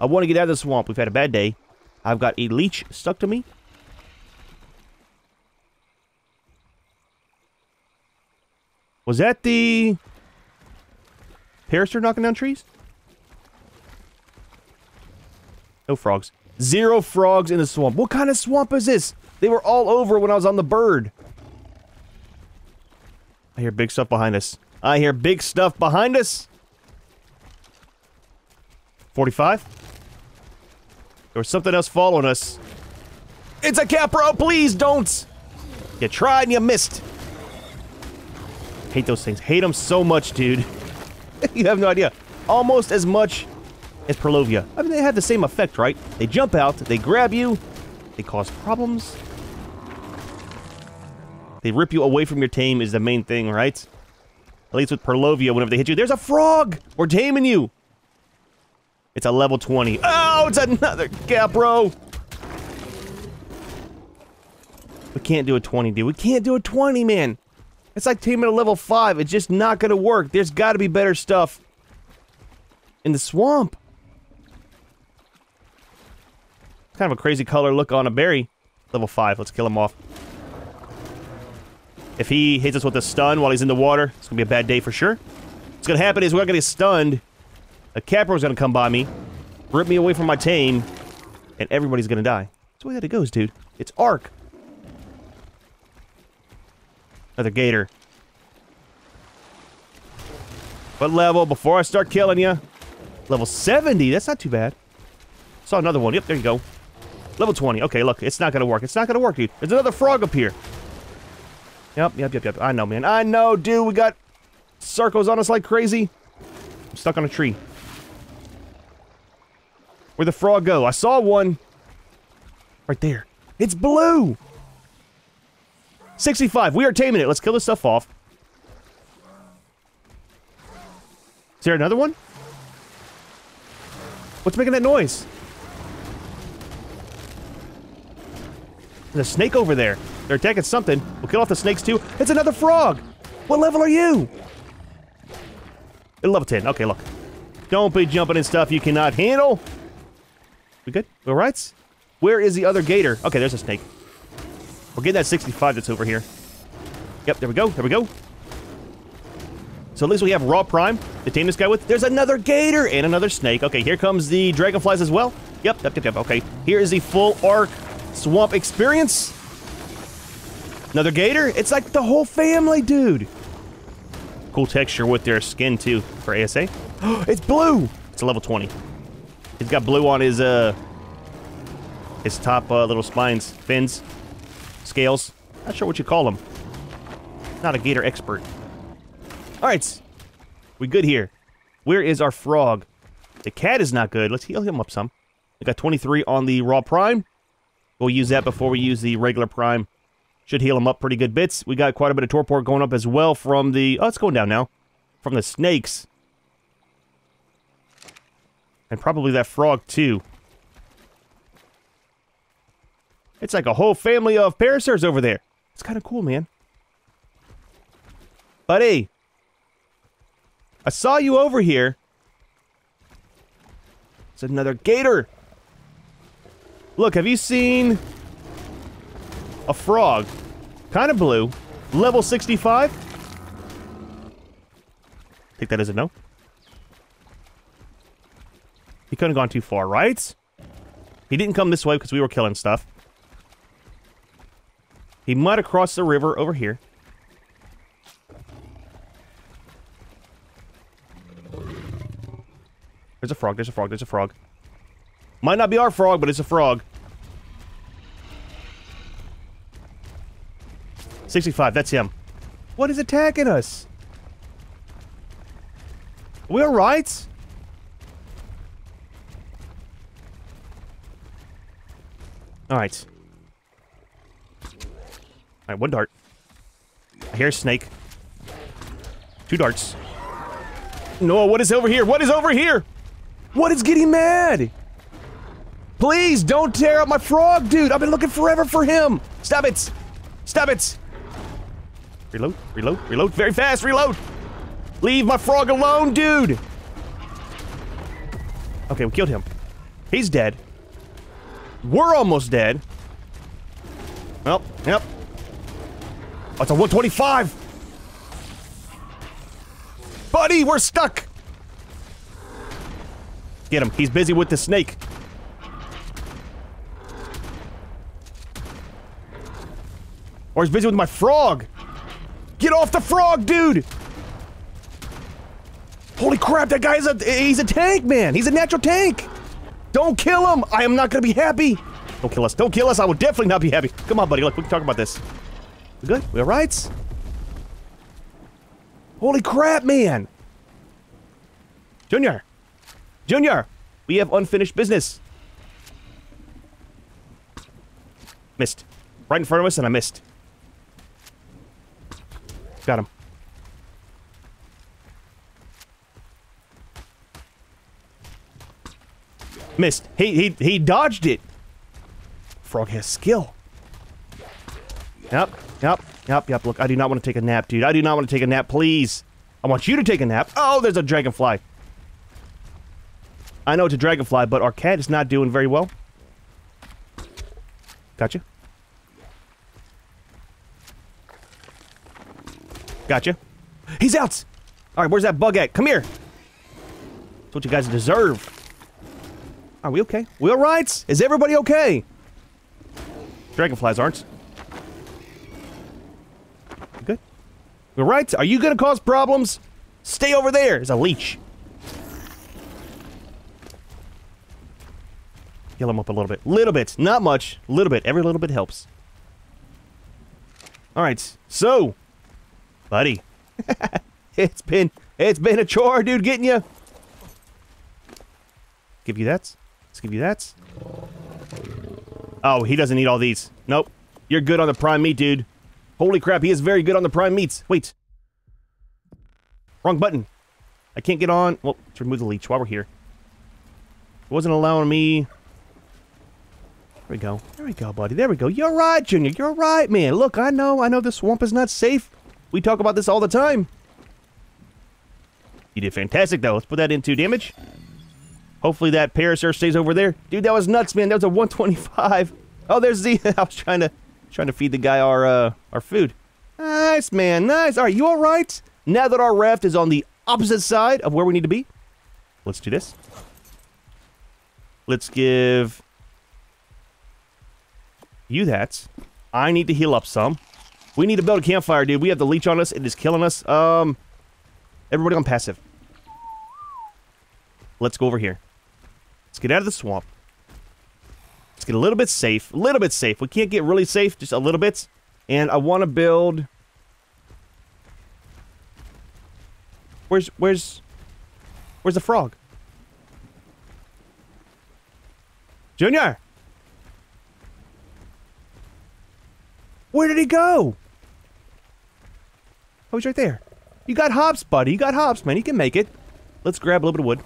I want to get out of the swamp. We've had a bad day. I've got a leech stuck to me. Was that the... Parasaur knocking down trees? No frogs. Zero frogs in the swamp. What kind of swamp is this? They were all over when I was on the bird. I hear big stuff behind us. I hear big stuff behind us. forty-five. There was something else following us. It's a capro, please don't. You tried and you missed. Hate those things. Hate them so much, dude. You have no idea. Almost as much... it's Perlovia. I mean, they have the same effect, right? They jump out, they grab you, they cause problems. They rip you away from your tame is the main thing, right? At least with Perlovia, whenever they hit you, there's a frog! We're taming you! It's a level twenty. Oh, it's another capro! We can't do a twenty, dude. We can't do a twenty, man! It's like taming a level five. It's just not gonna work. There's gotta be better stuff in the swamp. Kind of a crazy color look on a berry. Level five, let's kill him off. If he hits us with a stun while he's in the water, it's going to be a bad day for sure. What's going to happen is we're not going to get stunned. A capro's going to come by me, rip me away from my tame, and everybody's going to die. That's the way that it goes, dude. It's Ark. Another gator. What level before I start killing you? Level seventy, that's not too bad. Saw another one, yep, there you go. Level twenty. Okay, look, it's not gonna work. It's not gonna work, dude. There's another frog up here. Yep, yep, yep, yep. I know, man. I know, dude. We got circles on us like crazy. I'm stuck on a tree. Where'd the frog go? I saw one. Right there. It's blue! sixty-five. We are taming it. Let's kill this stuff off. Is there another one? What's making that noise? There's a snake over there. They're attacking something. We'll kill off the snakes too. It's another frog! What level are you? At level ten. Okay, look. Don't be jumping in stuff you cannot handle. We good? We alright? Where is the other gator? Okay, there's a snake. We'll get that sixty-five that's over here. Yep, there we go. There we go. So at least we have Raw Prime to tame this guy with. There's another gator and another snake. Okay, here comes the dragonflies as well. Yep, yep, yep, yep. Okay, here is the full Ark swamp experience. Another gator. It's like the whole family, dude. Cool texture with their skin, too, for A S A. It's blue. It's a level twenty. He's got blue on his, uh, his top uh, little spines, fins, scales. Not sure what you call them. Not a gator expert. All right, we good here. Where is our frog? The cat is not good. Let's heal him up some. We got twenty-three on the Raw Prime. We'll use that before we use the regular prime. Should heal them up pretty good bits. We got quite a bit of torpor going up as well from the... Oh, it's going down now. From the snakes. And probably that frog, too. It's like a whole family of parasaurs over there. It's kind of cool, man. Buddy! I saw you over here. It's another gator! Look, have you seen... a frog, kind of blue, level sixty-five. Think that is a no. He couldn't have gone too far, right? He didn't come this way because we were killing stuff. He might have crossed the river over here. There's a frog, there's a frog, there's a frog. Might not be our frog, but it's a frog. sixty-five, that's him. What is attacking us? Are we alright? Alright. Alright, one dart. I hear a snake. Two darts. No, what is over here? What is over here? What is getting mad? Please, don't tear up my frog, dude! I've been looking forever for him! Stop it! Stop it! Reload, reload, reload, very fast, reload! Leave my frog alone, dude! Okay, we killed him. He's dead. We're almost dead. Well, yep. Oh, it's a one twenty-five! Buddy, we're stuck! Get him, he's busy with the snake. Or he's busy with my frog! Get off the frog, dude! Holy crap, that guy is a- he's a tank, man! He's a natural tank! Don't kill him! I am not gonna be happy! Don't kill us, don't kill us! I will definitely not be happy! Come on, buddy, look, we can talk about this. We good? We alright? Holy crap, man! Junior! Junior! We have unfinished business! Missed. Right in front of us, and I missed. Got him. Missed. He he he dodged it. Frog has skill. Yep, yep, yep, yep. Look, I do not want to take a nap, dude. I do not want to take a nap, please. I want you to take a nap. Oh, there's a dragonfly. I know it's a dragonfly, but our cat is not doing very well. Gotcha. Gotcha. He's out! Alright, where's that bug at? Come here! That's what you guys deserve. Are we okay? We alright? Is everybody okay? Dragonflies aren't. We good? We alright? Are you gonna cause problems? Stay over there! There's a leech. Heal him up a little bit. Little bit. Not much. Little bit. Every little bit helps. Alright, so... buddy. it's been it's been a chore, dude, getting you. Give you that. Let's give you that. Oh, he doesn't need all these. Nope. You're good on the prime meat, dude. Holy crap, he is very good on the prime meats. Wait. Wrong button. I can't get on. Well, let's remove the leech while we're here. It wasn't allowing me. There we go. There we go, buddy. There we go. You're right, Junior. You're right, man. Look, I know. I know this swamp is not safe. We talk about this all the time. You did fantastic, though. Let's put that into damage. Hopefully that parasaur stays over there. Dude, that was nuts, man. That was a one twenty-five. Oh, there's the... I was trying to trying to feed the guy our, uh, our food. Nice, man. Nice. All right, you all right? Now that our raft is on the opposite side of where we need to be, let's do this. Let's give you that. I need to heal up some. We need to build a campfire, dude. We have the leech on us. It is killing us. Um, everybody on passive. Let's go over here. Let's get out of the swamp. Let's get a little bit safe. A little bit safe. We can't get really safe. Just a little bit. And I want to build... Where's... Where's... Where's the frog? Junior! Where did he go? Oh, he's right there. You got hops, buddy. You got hops, man. You can make it. Let's grab a little bit of wood.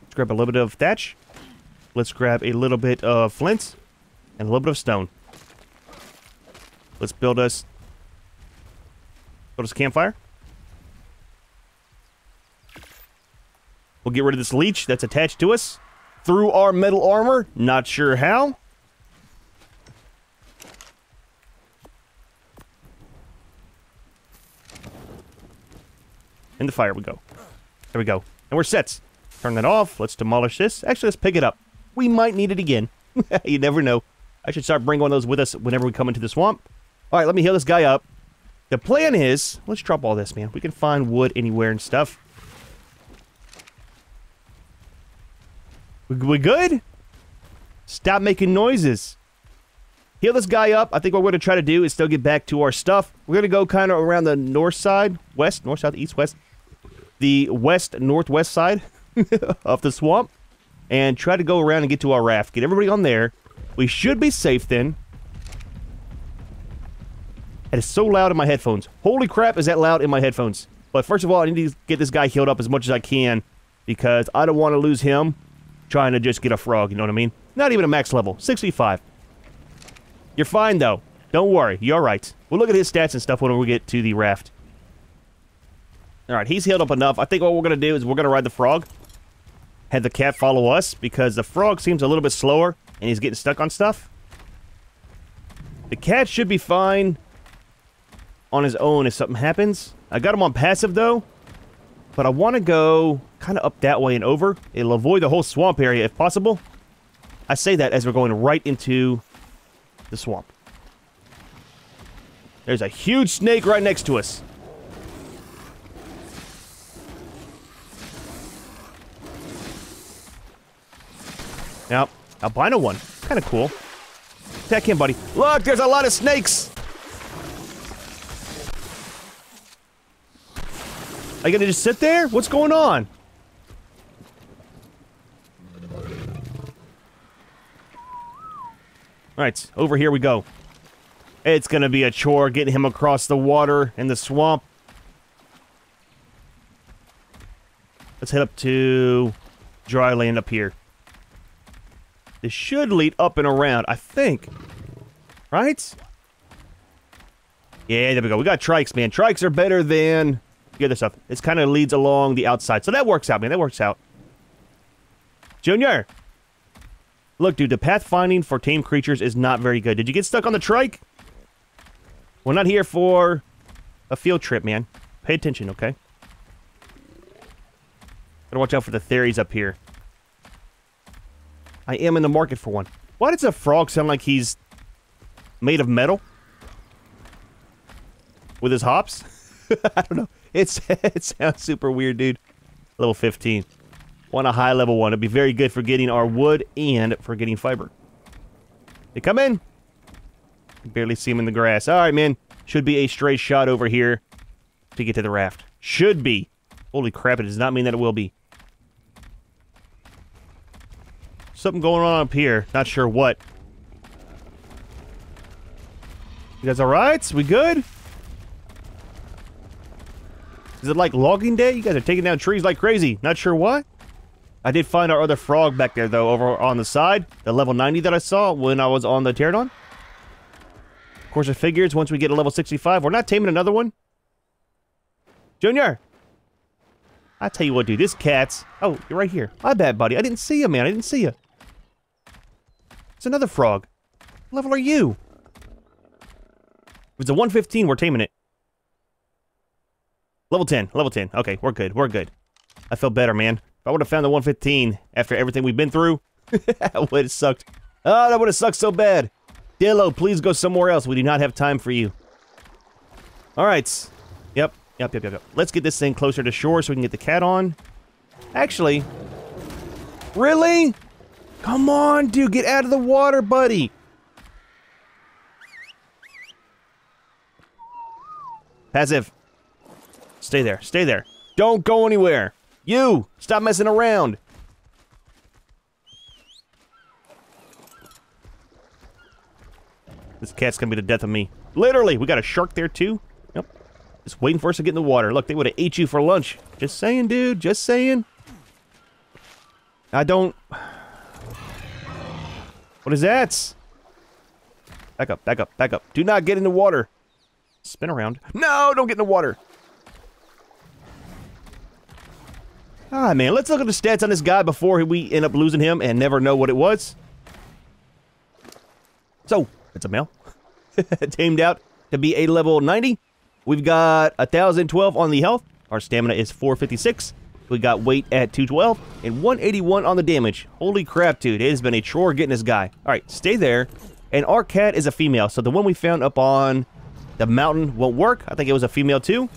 Let's grab a little bit of thatch. Let's grab a little bit of flint. And a little bit of stone. Let's build us... Build us a campfire. We'll get rid of this leech that's attached to us. Through our metal armor. Not sure how. In the fire we go. There we go. And we're set. Turn that off. Let's demolish this. Actually, let's pick it up. We might need it again. You never know. I should start bringing one of those with us whenever we come into the swamp. Alright, let me heal this guy up. The plan is... Let's drop all this, man. We can find wood anywhere and stuff. We, we good? Stop making noises. Heal this guy up. I think what we're going to try to do is still get back to our stuff. We're going to go kind of around the north side. West, north, south, east, west. The west, northwest side of the swamp. And try to go around and get to our raft. Get everybody on there. We should be safe then. That is so loud in my headphones. Holy crap, is that loud in my headphones. But first of all, I need to get this guy healed up as much as I can. Because I don't want to lose him trying to just get a frog, you know what I mean? Not even a max level. sixty-five. You're fine, though. Don't worry. You're alright. We'll look at his stats and stuff when we get to the raft. Alright, he's healed up enough. I think what we're going to do is we're going to ride the frog. Had the cat follow us, because the frog seems a little bit slower, and he's getting stuck on stuff. The cat should be fine on his own if something happens. I got him on passive, though, but I want to go kind of up that way and over. It'll avoid the whole swamp area if possible. I say that as we're going right into the swamp. There's a huge snake right next to us. Now, albino one. Kind of cool. Attack him, buddy. Look, there's a lot of snakes! Are you gonna just sit there? What's going on? Alright, over here we go. It's gonna be a chore getting him across the water and the swamp. Let's head up to dry land up here. This should lead up and around, I think. Right? Yeah, there we go. We got trikes, man. Trikes are better than the other stuff. This kind of leads along the outside. So that works out, man. That works out. Junior! Look, dude, the pathfinding for tame creatures is not very good. Did you get stuck on the trike? We're not here for a field trip, man. Pay attention, okay? Gotta watch out for the theories up here. I am in the market for one. Why does a frog sound like he's made of metal? With his hops? I don't know. It's, it sounds super weird, dude. Level fifteen. Want a high level one. It'd be very good for getting our wood and for getting fiber. They come in. Barely see him in the grass. All right, man. Should be a straight shot over here to get to the raft. Should be. Holy crap, it does not mean that it will be. Something going on up here. Not sure what. You guys alright? We good? Is it like logging day? You guys are taking down trees like crazy. Not sure what. I did find our other frog back there, though, over on the side. The level ninety that I saw when I was on the Pterodon. Of course, it figures once we get to level sixty-five. We're not taming another one. Junior! I tell you what, dude. This cat's... Oh, you're right here. My bad, buddy. I didn't see you, man. I didn't see you. It's another frog. What level are you? If it's a one fifteen, we're taming it. Level ten. Level ten. Okay, we're good. We're good. I feel better, man. If I would have found the one fifteen after everything we've been through, that would have sucked. Oh, that would have sucked so bad. Dillo, please go somewhere else. We do not have time for you. Alright. Yep. Yep, yep, yep, yep. Let's get this thing closer to shore so we can get the cat on. Actually. Really? Come on, dude. Get out of the water, buddy. Passive. Stay there. Stay there. Don't go anywhere. You! Stop messing around. This cat's gonna be the death of me. Literally, we got a shark there too. Yep. Just waiting for us to get in the water. Look, they would have ate you for lunch. Just saying, dude. Just saying. I don't... What is that? Back up, back up, back up. Do not get in the water. Spin around. No, don't get in the water. Ah, man, let's look at the stats on this guy before we end up losing him and never know what it was. So, it's a male. Tamed out to be a level ninety. We've got one thousand twelve on the health. Our stamina is four fifty-six. We got weight at two twelve and one eighty-one on the damage. Holy crap, dude. It has been a chore getting this guy. All right, stay there. And our cat is a female. So the one we found up on the mountain won't work. I think it was a female too.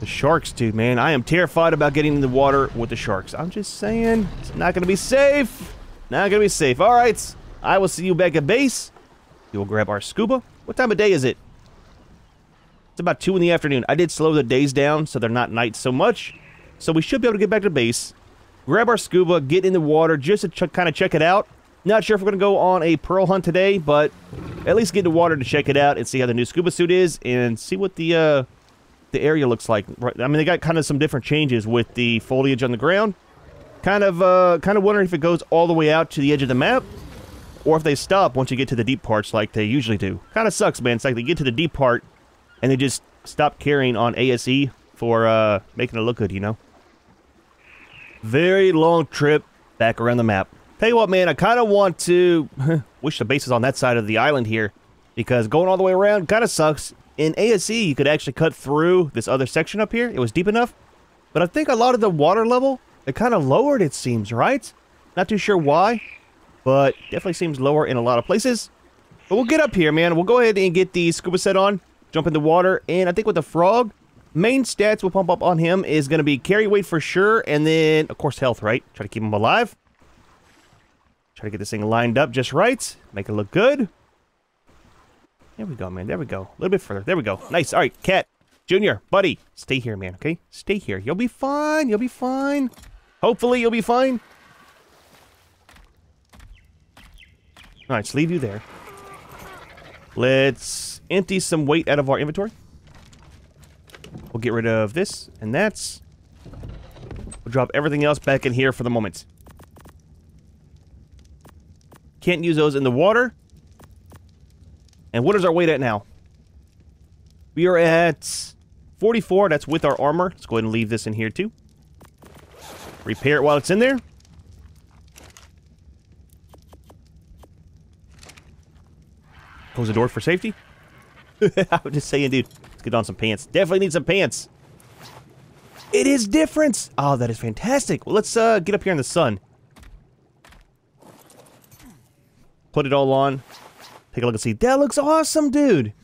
The sharks, dude, man. I am terrified about getting in the water with the sharks. I'm just saying. It's not going to be safe. Not going to be safe. All right. I will see you back at base. We will grab our scuba. What time of day is it? It's about two in the afternoon. I did slow the days down so they're not nights so much. So we should be able to get back to base. Grab our scuba. Get in the water just to kind of check it out. Not sure if we're going to go on a pearl hunt today, but at least get in the water to check it out and see how the new scuba suit is and see what the... uh the area looks like. I mean, they got kind of some different changes with the foliage on the ground. Kind of, uh, kind of wondering if it goes all the way out to the edge of the map, or if they stop once you get to the deep parts like they usually do. Kind of sucks, man. It's like they get to the deep part, and they just stop carrying on A S E for uh, making it look good, you know? Very long trip back around the map. Tell you what, man, I kind of want to... wish the base is on that side of the island here, because going all the way around kind of sucks. In A S E, you could actually cut through this other section up here. It was deep enough. But I think a lot of the water level, it kind of lowered, it seems, right? Not too sure why, but definitely seems lower in a lot of places. But we'll get up here, man. We'll go ahead and get the scuba set on, jump in the water, and I think with the frog, main stats we'll pump up on him is going to be carry weight for sure, and then, of course, health, right? Try to keep him alive. Try to get this thing lined up just right. Make it look good. There we go, man. There we go. A little bit further. There we go. Nice. All right, Cat. Junior, buddy. Stay here, man, okay? Stay here. You'll be fine. You'll be fine. Hopefully, you'll be fine. All right, so leave you there. Let's empty some weight out of our inventory. We'll get rid of this and that's... We'll drop everything else back in here for the moment. Can't use those in the water. And what is our weight at now? We are at forty-four. That's with our armor. Let's go ahead and leave this in here too. Repair it while it's in there. Close the door for safety. I'm just saying, dude. Let's get on some pants. Definitely need some pants. It is different. Oh, that is fantastic. Well, let's uh, get up here in the sun. Put it all on. Take a look and see. That looks awesome, dude.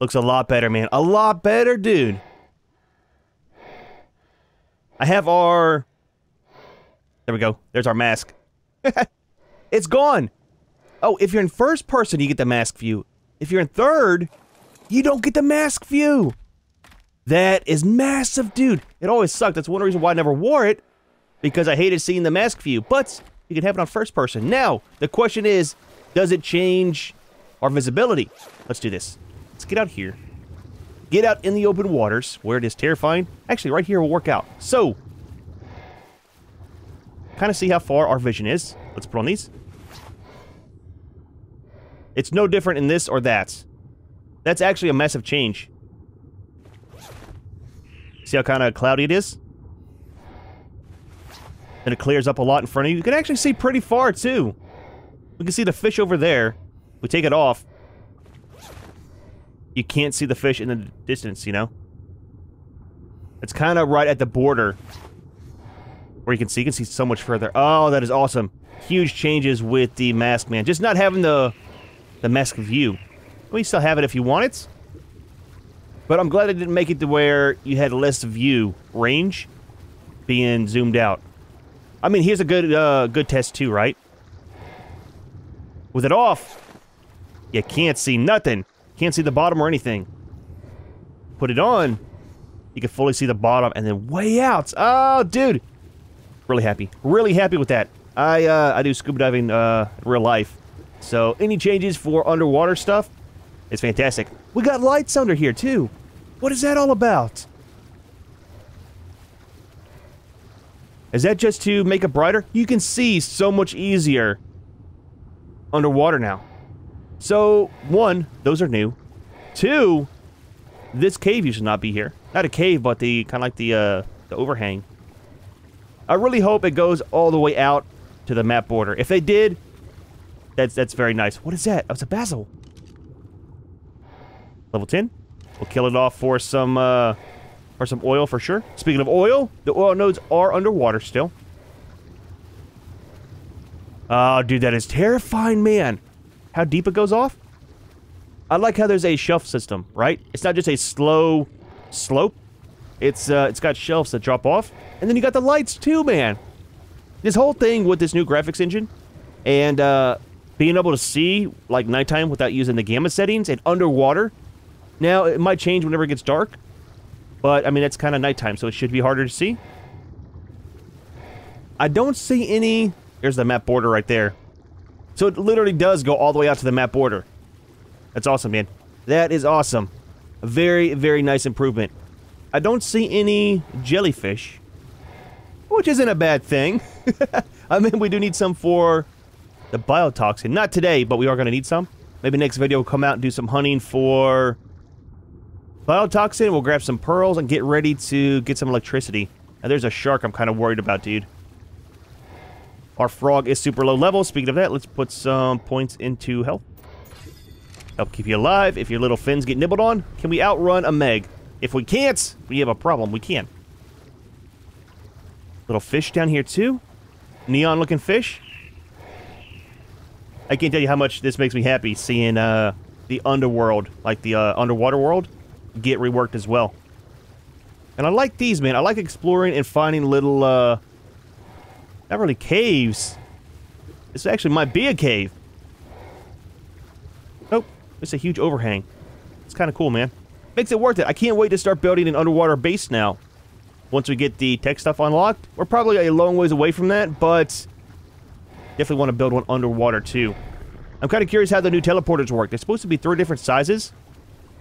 Looks a lot better, man. A lot better, dude. I have our... There we go. There's our mask. It's gone. Oh, if you're in first person, you get the mask view. If you're in third, you don't get the mask view. That is massive, dude. It always sucked. That's one reason why I never wore it, because I hated seeing the mask view. But you can have it on first person. Now, the question is... Does it change our visibility? Let's do this. Let's get out here. Get out in the open waters where it is terrifying. Actually, right here will work out. So, kind of see how far our vision is. Let's put on these. It's no different in this or that. That's actually a massive change. See how kind of cloudy it is? And it clears up a lot in front of you. You can actually see pretty far too. We can see the fish over there. We take it off. You can't see the fish in the distance, you know? It's kind of right at the border. Where you can see, you can see so much further. Oh, that is awesome. Huge changes with the mask, man. Just not having the, the mask view. We still have it if you want it. But I'm glad I didn't make it to where you had less view range being zoomed out. I mean, here's a good, uh, good test too, right? With it off, you can't see nothing. Can't see the bottom or anything. Put it on, you can fully see the bottom and then way out. Oh, dude. Really happy. Really happy with that. I, uh, I do scuba diving, uh, in real life. So, any changes for underwater stuff? It's fantastic. We got lights under here, too. What is that all about? Is that just to make it brighter? You can see so much easier underwater now. So, one, those are new. Two, this cave used to not be here. Not a cave, but the kind of like the, uh, the overhang. I really hope it goes all the way out to the map border. If they did, that's that's very nice. What is that? Oh, it's a basil. Level ten. We'll kill it off for some uh, for some oil for sure. Speaking of oil, the oil nodes are underwater still. Oh, dude, that is terrifying, man. How deep it goes off? I like how there's a shelf system, right? It's not just a slow slope. It's uh, it's got shelves that drop off. And then you got the lights too, man. This whole thing with this new graphics engine and uh, being able to see like nighttime without using the gamma settings and underwater. Now, it might change whenever it gets dark, but I mean, it's kind of nighttime, so it should be harder to see. I don't see any... There's the map border right there. So it literally does go all the way out to the map border. That's awesome, man. That is awesome. A very, very nice improvement. I don't see any jellyfish, which isn't a bad thing. I mean, we do need some for the biotoxin. Not today, but we are going to need some. Maybe next video we'll come out and do some hunting for biotoxin. We'll grab some pearls and get ready to get some electricity. Now, there's a shark I'm kind of worried about, dude. Our frog is super low level. Speaking of that, let's put some points into health. Help keep you alive if your little fins get nibbled on. Can we outrun a Meg? If we can't, we have a problem. We can. Little fish down here, too. Neon-looking fish. I can't tell you how much this makes me happy, seeing uh, the underworld, like the uh, underwater world, get reworked as well. And I like these, man. I like exploring and finding little, uh, not really caves. This actually might be a cave. Oh, it's a huge overhang. It's kind of cool, man. Makes it worth it. I can't wait to start building an underwater base now. Once we get the tech stuff unlocked, we're probably a long ways away from that, but definitely want to build one underwater too. I'm kind of curious how the new teleporters work. They're supposed to be three different sizes.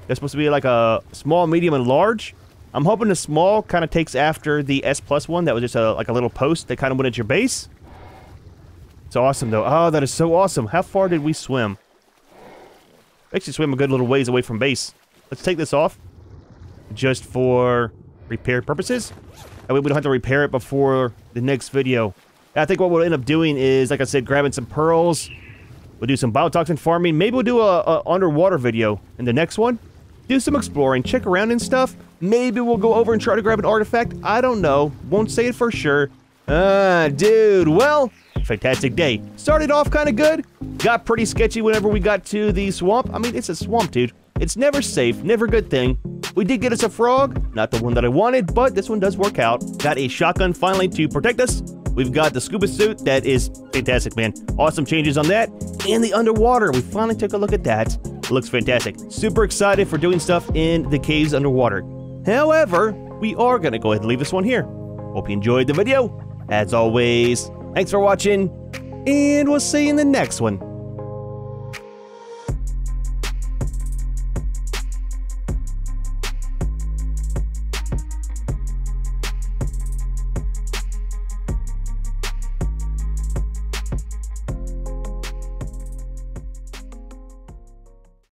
They're supposed to be like a small, medium, and large. I'm hoping the small kind of takes after the S plus one that was just a, like a little post that kind of went at your base. It's awesome though. Oh, that is so awesome. How far did we swim? We actually swim a good little ways away from base. Let's take this off, just for repair purposes. That way we don't have to repair it before the next video. And I think what we'll end up doing is, like I said, grabbing some pearls. We'll do some biotoxin farming. Maybe we'll do a, a underwater video in the next one. Do some exploring, check around and stuff. Maybe we'll go over and try to grab an artifact. I don't know. Won't say it for sure. Ah, dude. Well, fantastic day. Started off kind of good. Got pretty sketchy whenever we got to the swamp. I mean, it's a swamp, dude. It's never safe, never a good thing. We did get us a frog, not the one that I wanted, but this one does work out. Got a shotgun finally to protect us. We've got the scuba suit, that is fantastic, man. Awesome changes on that. And the underwater, we finally took a look at that. Looks fantastic. Super excited for doing stuff in the caves underwater. However, we are gonna go ahead and leave this one here. Hope you enjoyed the video. As always, thanks for watching, and we'll see you in the next one.